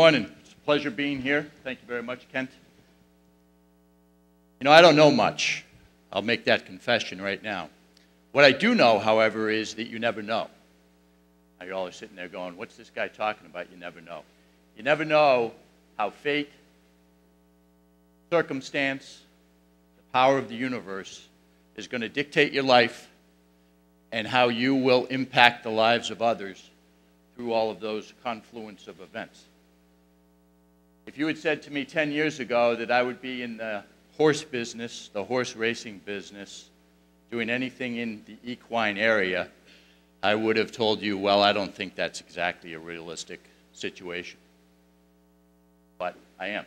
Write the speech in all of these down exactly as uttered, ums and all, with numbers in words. morning. It's a pleasure being here. Thank you very much, Kent. You know, I don't know much. I'll make that confession right now. What I do know, however, is that you never know. Now, you're always sitting there going, what's this guy talking about? You never know. You never know how fate, circumstance, the power of the universe is going to dictate your life and how you will impact the lives of others through all of those confluence of events. If you had said to me ten years ago that I would be in the horse business, the horse racing business, doing anything in the equine area, I would have told you, well, I don't think that's exactly a realistic situation. But I am.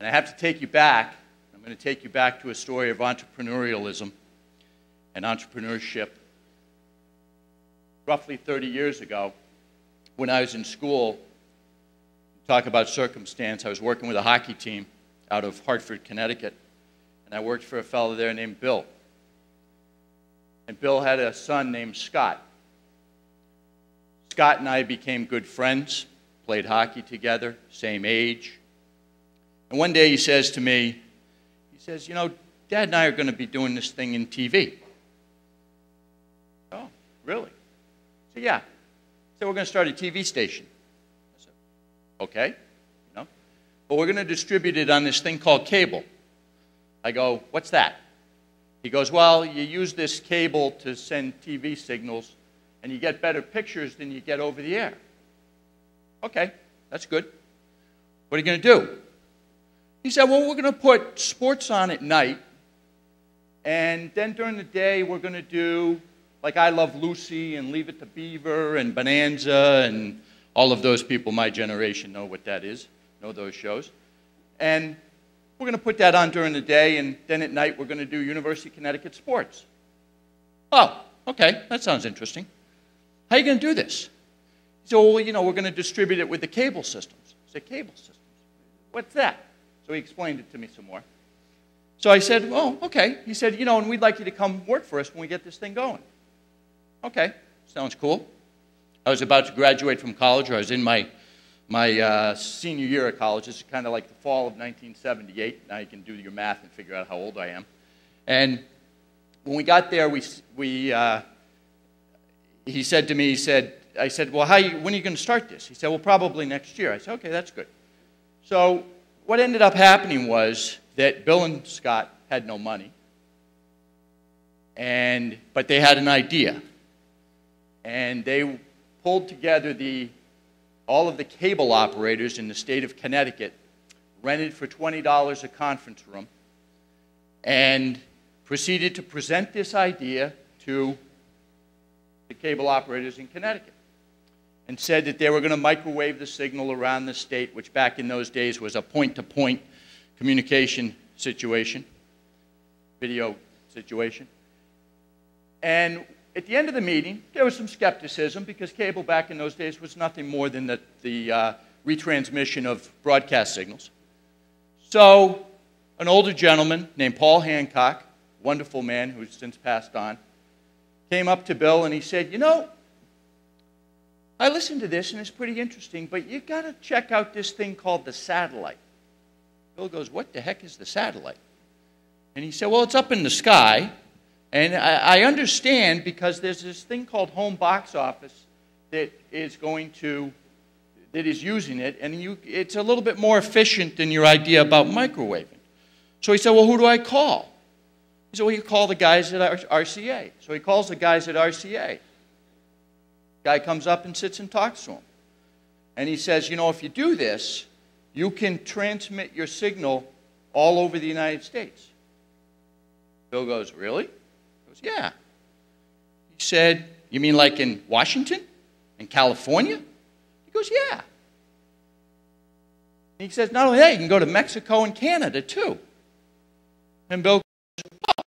And I have to take you back. I'm going to take you back to a story of entrepreneurialism and entrepreneurship. Roughly thirty years ago, when I was in school, talk about circumstance, I was working with a hockey team out of Hartford, Connecticut, and I worked for a fellow there named Bill. And Bill had a son named Scott. Scott and I became good friends, played hockey together, same age. And one day he says to me, he says, you know, Dad and I are going to be doing this thing in T V. Oh, really? So yeah. So we're going to start a T V station. I said, okay, you know, but we're going to distribute it on this thing called cable. I go, what's that? He goes, well, you use this cable to send T V signals, and you get better pictures than you get over the air. Okay, that's good. What are you going to do? He said, well, we're going to put sports on at night, and then during the day we're going to do, like, I Love Lucy and Leave It to Beaver and Bonanza, and all of those people my generation know what that is, know those shows. And we're going to put that on during the day, and then at night we're going to do University of Connecticut sports. Oh, okay, that sounds interesting. How are you going to do this? He said, well, you know, we're going to distribute it with the cable systems. I said, cable systems? What's that? So he explained it to me some more. So I said, oh, okay. He said, you know, and we'd like you to come work for us when we get this thing going. Okay, sounds cool. I was about to graduate from college, or I was in my My uh, senior year of college. This is kind of like the fall of nineteen seventy-eight. Now you can do your math and figure out how old I am. And when we got there, we, we, uh, he said to me, he said, I said, well, how you, when are you going to start this? He said, well, probably next year. I said, okay, that's good. So what ended up happening was that Bill and Scott had no money, and, but they had an idea. And they pulled together the all of the cable operators in the state of Connecticut, rented for twenty dollars a conference room, and proceeded to present this idea to the cable operators in Connecticut, and said that they were going to microwave the signal around the state, which back in those days was a point-to-point communication situation, video situation. And at the end of the meeting, there was some skepticism, because cable back in those days was nothing more than the, the uh, retransmission of broadcast signals. So an older gentleman named Paul Hancock, wonderful man who's since passed on, came up to Bill and he said, you know, I listened to this and it's pretty interesting, but you've got to check out this thing called the satellite. Bill goes, what the heck is the satellite? And he said, well, it's up in the sky. And I, I understand, because there's this thing called Home Box Office that is going to, that is using it, and you, it's a little bit more efficient than your idea about microwaving. So he said, well, who do I call? He said, well, you call the guys at R C A. So he calls the guys at R C A. Guy comes up and sits and talks to him. And he says, you know, if you do this, you can transmit your signal all over the United States. Bill goes, really? Yeah. He said, you mean like in Washington? In California? He goes, yeah. And he says, not only that, you can go to Mexico and Canada too. And Bill goes, oh,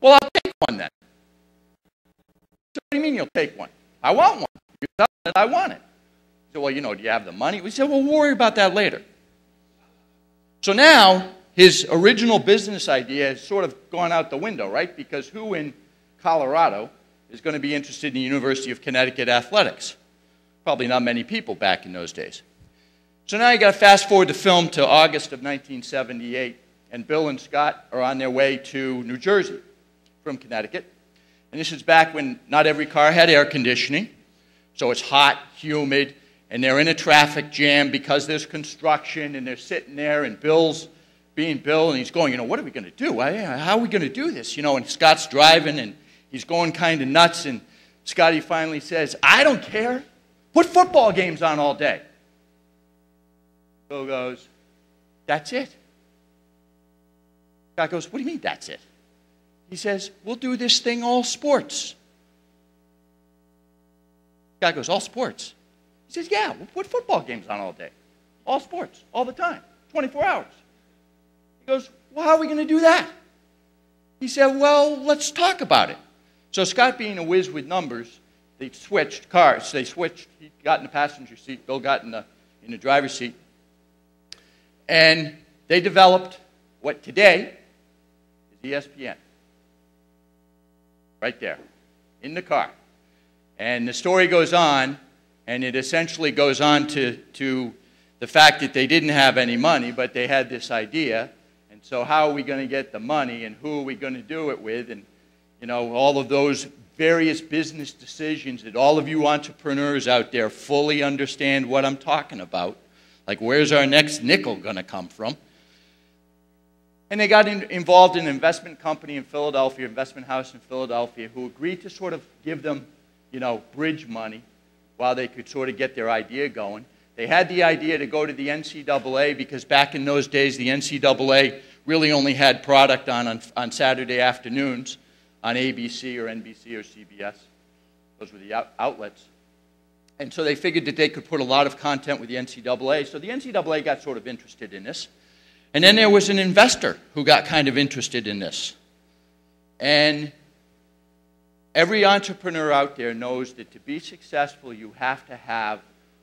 well, I'll take one then. So what do you mean you'll take one? I want one. You tell me that I want it. He said, well, you know, do you have the money? We said, well, we'll worry about that later. So now, his original business idea has sort of gone out the window, right? Because who in Colorado is going to be interested in the University of Connecticut athletics? Probably not many people back in those days. So now you got to fast forward the film to August of nineteen seventy-eight, and Bill and Scott are on their way to New Jersey from Connecticut. And this is back when not every car had air conditioning, so it's hot, humid, and they're in a traffic jam because there's construction, and they're sitting there, and Bill's being Bill, and he's going, you know, what are we going to do? How are we going to do this? You know, and Scott's driving, and he's going kind of nuts, and Scotty finally says, I don't care. Put football games on all day. Bill goes, that's it. Scott goes, what do you mean that's it? He says, we'll do this thing all sports. Scott goes, all sports? He says, yeah, we'll put football games on all day. All sports, all the time, twenty-four hours. He goes, well, how are we going to do that? He said, well, let's talk about it. So Scott, being a whiz with numbers, they switched cars. They switched. He got in the passenger seat. Bill got in the in the driver's seat. And they developed what today is E S P N. Right there, in the car. And the story goes on, and it essentially goes on to, to the fact that they didn't have any money, but they had this idea. And so how are we going to get the money, and who are we going to do it with? And, you know, all of those various business decisions that all of you entrepreneurs out there fully understand what I'm talking about. Like, where's our next nickel going to come from? And they got in, involved in an investment company in Philadelphia, investment house in Philadelphia, who agreed to sort of give them, you know, bridge money while they could sort of get their idea going. They had the idea to go to the N C double A because back in those days, the N C double A really only had product on, on, on Saturday afternoons on A B C or N B C or C B S. Those were the out outlets. And so they figured that they could put a lot of content with the N C double A. So the N C double A got sort of interested in this. And then there was an investor who got kind of interested in this. And every entrepreneur out there knows that to be successful, you have to have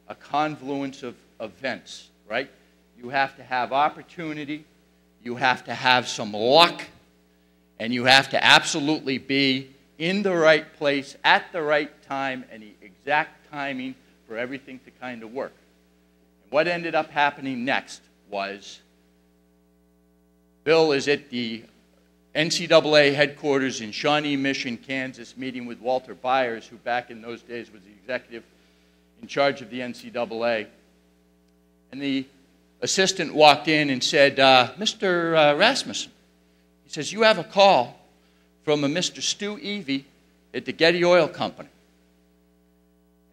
a confluence of events, right? You have to have opportunity, you have to have some luck, and you have to absolutely be in the right place at the right time and the exact timing for everything to kind of work. And what ended up happening next was Bill is at the N C double A headquarters in Shawnee Mission, Kansas, meeting with Walter Byers, who back in those days was the executive in charge of the N C double A. And the assistant walked in and said, uh, Mister Uh, Rasmussen, he says, you have a call from a Mister Stu Evie at the Getty Oil Company.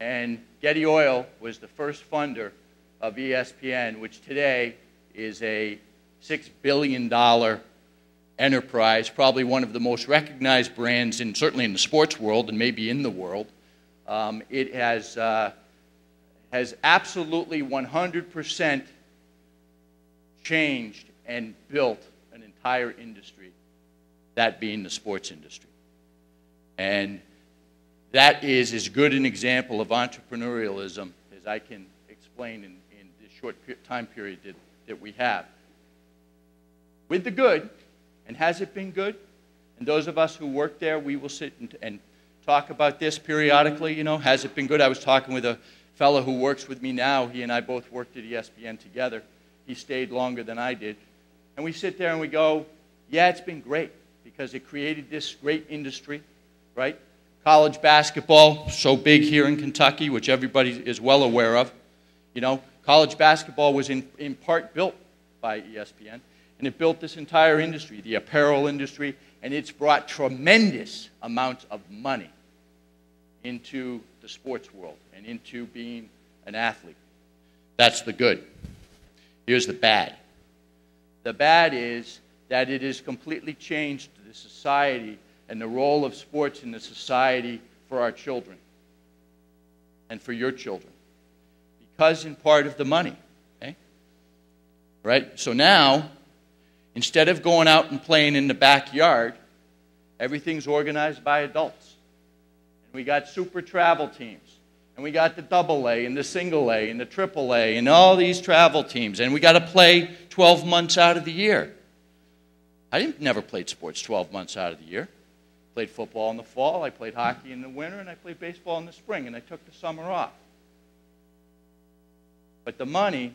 And Getty Oil was the first funder of E S P N, which today is a six billion dollar enterprise, probably one of the most recognized brands, in, certainly in the sports world and maybe in the world. Um, it has, uh, has absolutely one hundred percent changed and built an entire industry, that being the sports industry. And that is as good an example of entrepreneurialism as I can explain in, in this short time period that, that we have. With the good, and has it been good? And those of us who work there, we will sit and, and talk about this periodically, you know, has it been good? I was talking with a fellow who works with me now. He and I both worked at E S P N together. He stayed longer than I did. And we sit there and we go, yeah, it's been great because it created this great industry, right? College basketball, so big here in Kentucky, which everybody is well aware of. You know, college basketball was in, in part built by E S P N. And it built this entire industry, the apparel industry, and it's brought tremendous amounts of money into the sports world and into being an athlete. That's the good. Here's the bad. The bad is that it has completely changed the society and the role of sports in the society for our children and for your children because in part of the money, okay? Right? So now, instead of going out and playing in the backyard, everything's organized by adults. And we got super travel teams. And we got the double A and the single A and the triple A and all these travel teams. And we got to play twelve months out of the year. I didn't, never played sports twelve months out of the year. I played football in the fall. I played hockey in the winter. And I played baseball in the spring. And I took the summer off. But the money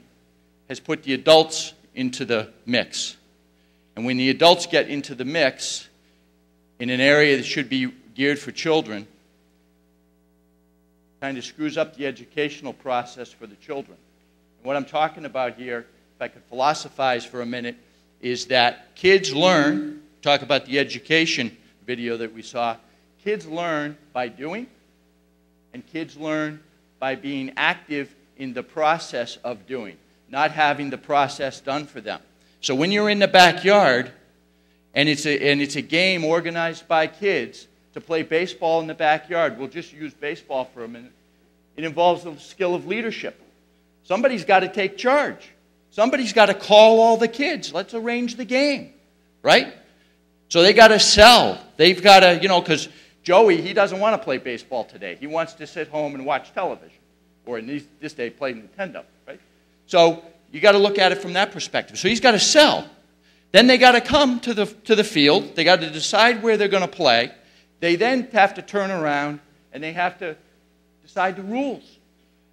has put the adults into the mix. And when the adults get into the mix in an area that should be geared for children, it kind of screws up the educational process for the children. And what I'm talking about here, if I could philosophize for a minute, is that kids learn, talk about the education video that we saw, kids learn by doing, and kids learn by being active in the process of doing, not having the process done for them. So when you're in the backyard, and it's a, and it's a game organized by kids to play baseball in the backyard, we'll just use baseball for a minute, it involves the skill of leadership. Somebody's got to take charge. Somebody's got to call all the kids. Let's arrange the game, right? So they got to sell. They've got to, you know, because Joey, he doesn't want to play baseball today. He wants to sit home and watch television, or in these, this day, play Nintendo, right? So you got to look at it from that perspective. So he's got to sell. Then they got to come to the to the field. They got to decide where they're going to play. They then have to turn around and they have to decide the rules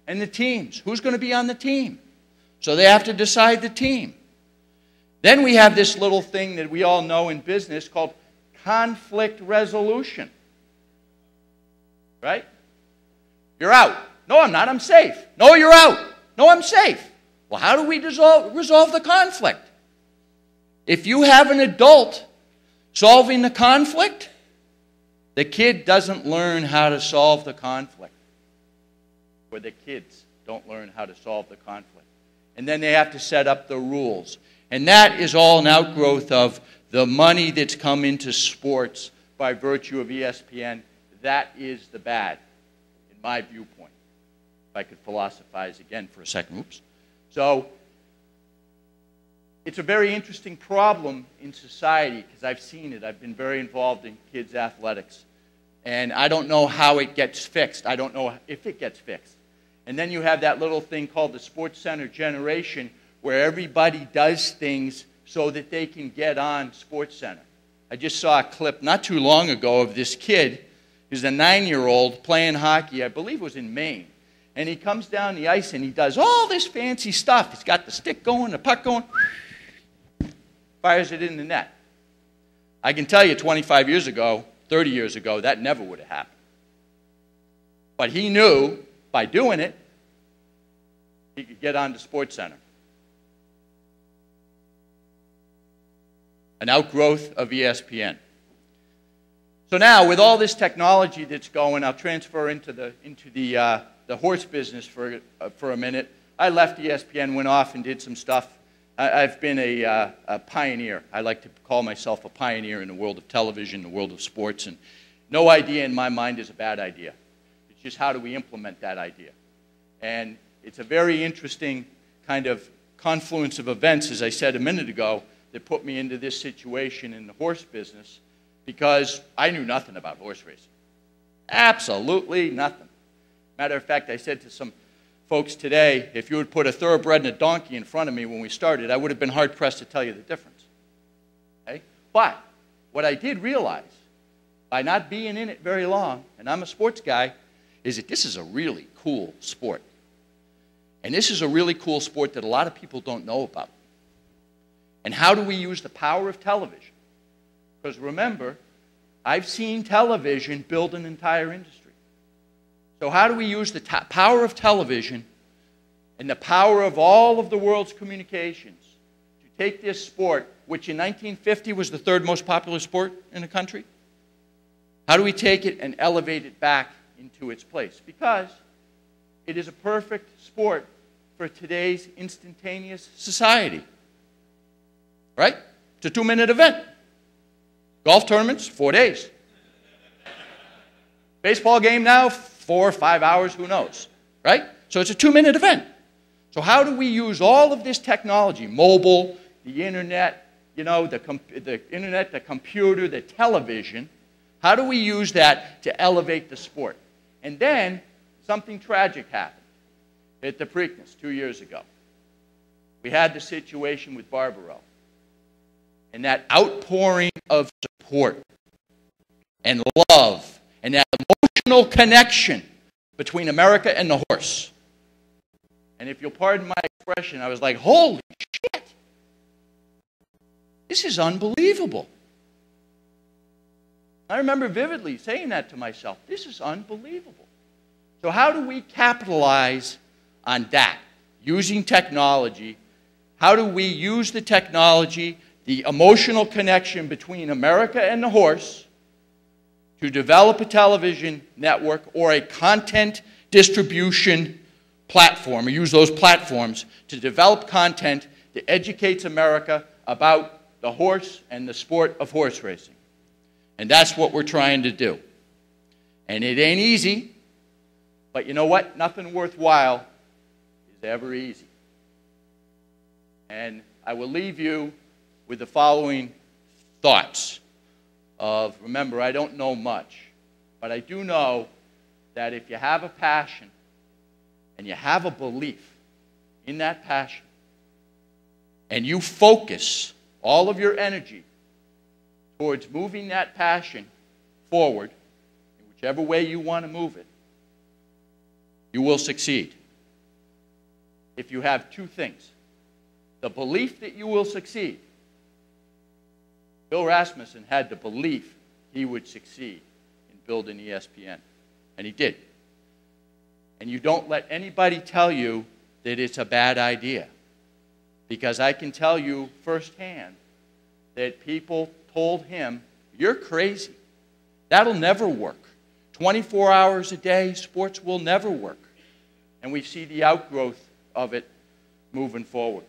and the teams. Who's going to be on the team? So they have to decide the team. Then we have this little thing that we all know in business called conflict resolution. Right? You're out. No, I'm not. I'm safe. No, you're out. No, I'm safe. Well, how do we dissolve, resolve the conflict? If you have an adult solving the conflict, the kid doesn't learn how to solve the conflict. Or the kids don't learn how to solve the conflict. And then they have to set up the rules. And that is all an outgrowth of the money that's come into sports by virtue of E S P N. That is the bad, in my viewpoint. If I could philosophize again for a second. Oops. So it's a very interesting problem in society because I've seen it. I've been very involved in kids' athletics. And I don't know how it gets fixed. I don't know if it gets fixed. And then you have that little thing called the SportsCenter generation where everybody does things so that they can get on SportsCenter. I just saw a clip not too long ago of this kid who's a nine-year-old playing hockey, I believe it was in Maine. And he comes down the ice and he does all this fancy stuff. He's got the stick going, the puck going, fires it in the net. I can tell you twenty-five years ago, thirty years ago, that never would have happened. But he knew by doing it, he could get onto SportsCenter. An outgrowth of E S P N. So now, with all this technology that's going, I'll transfer into the into the uh, the horse business for uh, for a minute. I left E S P N, went off and did some stuff. I, I've been a, uh, a pioneer. I like to call myself a pioneer in the world of television, the world of sports, and no idea in my mind is a bad idea. Just how do we implement that idea? And it's a very interesting kind of confluence of events, as I said a minute ago, that put me into this situation in the horse business because I knew nothing about horse racing. Absolutely nothing. Matter of fact, I said to some folks today, if you would put a thoroughbred and a donkey in front of me when we started, I would have been hard-pressed to tell you the difference. Okay? But what I did realize, by not being in it very long, and I'm a sports guy, is that this is a really cool sport. And this is a really cool sport that a lot of people don't know about. And how do we use the power of television? Because remember, I've seen television build an entire industry. So how do we use the power of television and the power of all of the world's communications to take this sport, which in nineteen fifty was the third most popular sport in the country? How do we take it and elevate it back into its place? Because it is a perfect sport for today's instantaneous society. Right? It's a two-minute event. Golf tournaments, four days. Baseball game now, four or five hours, who knows? Right? So it's a two-minute event. So how do we use all of this technology, mobile, the internet, you know, the, com the internet, the computer, the television, how do we use that to elevate the sport? And then something tragic happened at the Preakness two years ago. We had the situation with Barbaro and that outpouring of support and love and that emotional connection between America and the horse. And if you'll pardon my expression, I was like, holy shit! This is unbelievable. I remember vividly saying that to myself. This is unbelievable. So how do we capitalize on that? Using technology. How do we use the technology, the emotional connection between America and the horse, to develop a television network or a content distribution platform, or use those platforms to develop content that educates America about the horse and the sport of horse racing? And that's what we're trying to do. And it ain't easy, but you know what? Nothing worthwhile is ever easy. And I will leave you with the following thoughts of, remember, I don't know much, but I do know that if you have a passion and you have a belief in that passion and you focus all of your energy towards moving that passion forward, in whichever way you want to move it, you will succeed. If you have two things: the belief that you will succeed. Bill Rasmussen had the belief he would succeed in building E S P N, and he did. And you don't let anybody tell you that it's a bad idea, because I can tell you firsthand that people told him, you're crazy. That'll never work. twenty-four hours a day, sports will never work. And we see the outgrowth of it moving forward.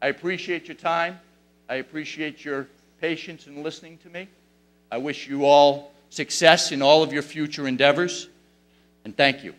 I appreciate your time. I appreciate your patience in listening to me. I wish you all success in all of your future endeavors, and thank you.